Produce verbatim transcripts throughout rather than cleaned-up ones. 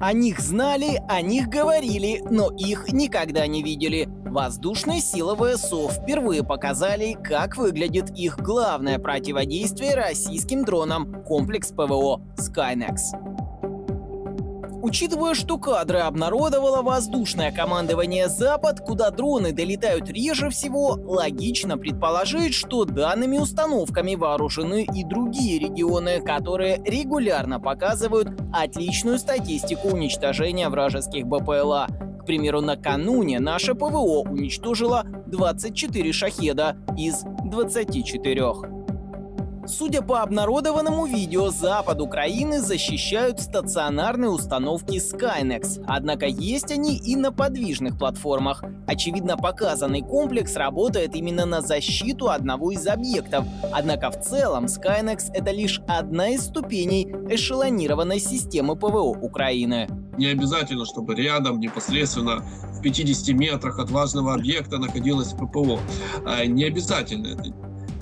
О них знали, о них говорили, но их никогда не видели. Воздушные силы ВСУ впервые показали, как выглядит их главное противодействие российским дронам – комплекс ПВО «SKYNEX». Учитывая, что кадры обнародовало воздушное командование «Запад», куда дроны долетают реже всего, логично предположить, что данными установками вооружены и другие регионы, которые регулярно показывают отличную статистику уничтожения вражеских БПЛА. К примеру, накануне наше ПВО уничтожило двадцать четыре «Шахеда» из двадцати четырёх. Судя по обнародованному видео, запад Украины защищают стационарные установки «SKYNEX», однако есть они и на подвижных платформах. Очевидно, показанный комплекс работает именно на защиту одного из объектов, однако в целом «SKYNEX» — это лишь одна из ступеней эшелонированной системы ПВО Украины. Не обязательно, чтобы рядом, непосредственно в пятидесяти метрах от важного объекта находилось ППО. Не обязательно это.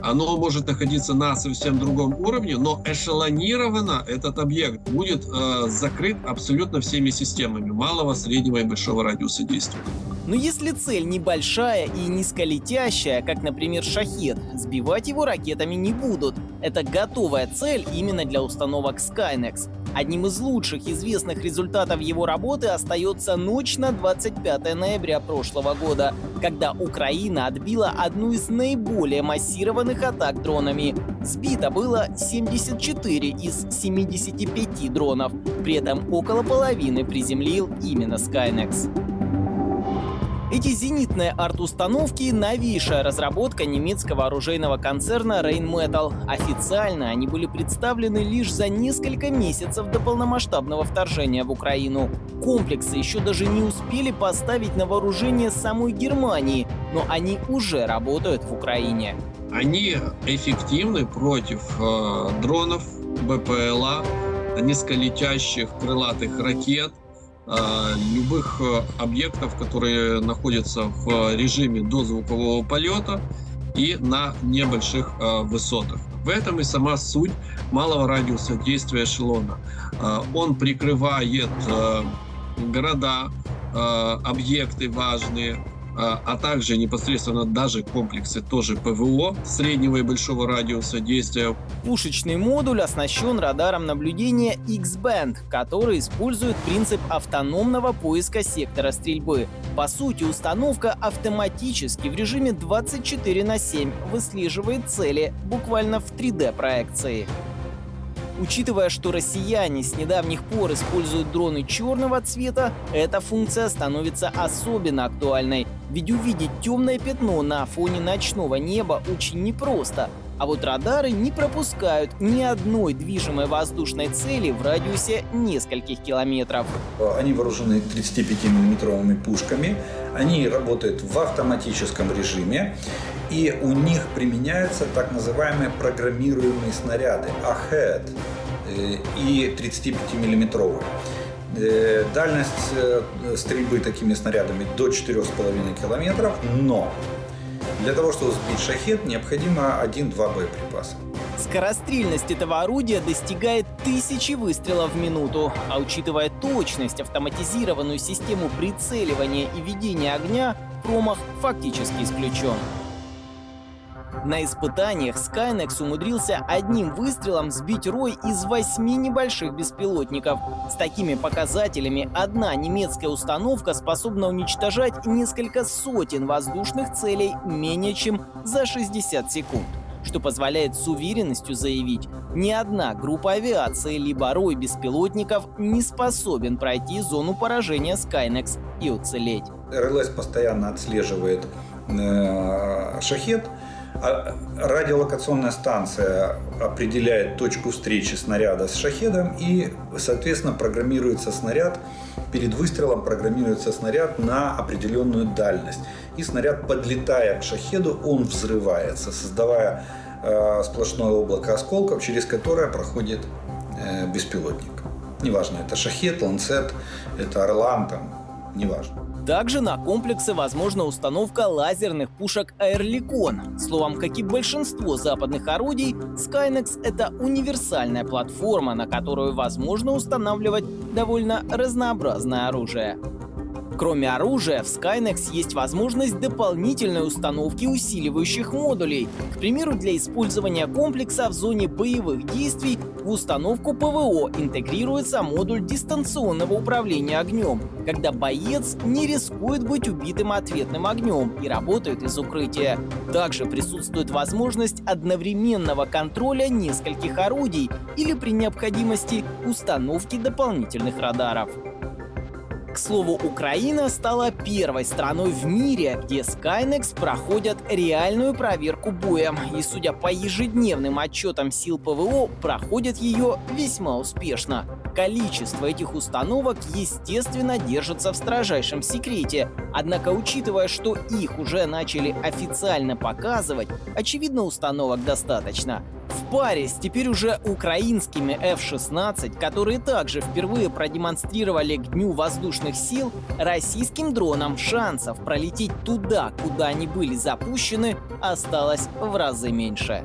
Оно может находиться на совсем другом уровне, но эшелонированно этот объект будет э, закрыт абсолютно всеми системами малого, среднего и большого радиуса действия. Но если цель небольшая и низколетящая, как, например, «Шахед», сбивать его ракетами не будут. Это готовая цель именно для установок «SKYNEX». Одним из лучших известных результатов его работы остается ночь на двадцать пятое ноября прошлого года, когда Украина отбила одну из наиболее массированных атак дронами. Сбито было семьдесят четыре из семидесяти пяти дронов, при этом около половины приземлил именно «SKYNEX». Эти зенитные арт-установки – новейшая разработка немецкого оружейного концерна Rheinmetall. Официально они были представлены лишь за несколько месяцев до полномасштабного вторжения в Украину. Комплексы еще даже не успели поставить на вооружение самой Германии, но они уже работают в Украине. Они эффективны против э, дронов, БПЛА, низколетящих крылатых ракет, любых объектов, которые находятся в режиме дозвукового полета и на небольших высотах. В этом и сама суть малого радиуса действия эшелона. Он прикрывает города, объекты важные, а также непосредственно даже комплексы тоже ПВО среднего и большого радиуса действия. Пушечный модуль оснащен радаром наблюдения Икс-Band, который использует принцип автономного поиска сектора стрельбы. По сути, установка автоматически в режиме двадцать четыре на семь выслеживает цели буквально в три дэ проекции. Учитывая, что россияне с недавних пор используют дроны черного цвета, эта функция становится особенно актуальной. Ведь увидеть темное пятно на фоне ночного неба очень непросто. А вот радары не пропускают ни одной движимой воздушной цели в радиусе нескольких километров. Они вооружены тридцатипятимиллиметровыми пушками, они работают в автоматическом режиме, и у них применяются так называемые программируемые снаряды «AHEAD» и тридцатипятимиллиметровые. Дальность стрельбы такими снарядами до четырёх с половиной километров, но для того, чтобы сбить «Шахед», необходимо один-два боеприпаса. Скорострельность этого орудия достигает тысячи выстрелов в минуту. А учитывая точность, автоматизированную систему прицеливания и ведения огня, промах фактически исключен. На испытаниях «SKYNEX» умудрился одним выстрелом сбить рой из восьми небольших беспилотников. С такими показателями одна немецкая установка способна уничтожать несколько сотен воздушных целей менее чем за шестьдесят секунд, что позволяет с уверенностью заявить, ни одна группа авиации либо рой беспилотников не способен пройти зону поражения «SKYNEX» и уцелеть. РЛС постоянно отслеживает э, «Шахед». Радиолокационная станция определяет точку встречи снаряда с «Шахедом», и, соответственно, программируется снаряд, перед выстрелом программируется снаряд на определенную дальность. И снаряд, подлетая к «Шахеду», он взрывается, создавая э, сплошное облако осколков, через которое проходит э, беспилотник. Неважно, это «Шахед», «Ланцет», это «Орлан», там, неважно. Также на комплексы возможна установка лазерных пушек «Аэрликон». Словом, как и большинство западных орудий, SKYNEX — это универсальная платформа, на которую возможно устанавливать довольно разнообразное оружие. Кроме оружия, в SKYNEX есть возможность дополнительной установки усиливающих модулей, к примеру, для использования комплекса в зоне боевых действий. В установку ПВО интегрируется модуль дистанционного управления огнем, когда боец не рискует быть убитым ответным огнем и работает из укрытия. Также присутствует возможность одновременного контроля нескольких орудий или при необходимости установки дополнительных радаров. К слову, Украина стала первой страной в мире, где SKYNEX проходят реальную проверку боем, и, судя по ежедневным отчетам сил ПВО, проходят ее весьма успешно. Количество этих установок, естественно, держится в строжайшем секрете. Однако, учитывая, что их уже начали официально показывать, очевидно, установок достаточно. В паре с теперь уже украинскими эф шестнадцать, которые также впервые продемонстрировали к Дню воздушных сил, российским дронам шансов пролететь туда, куда они были запущены, осталось в разы меньше.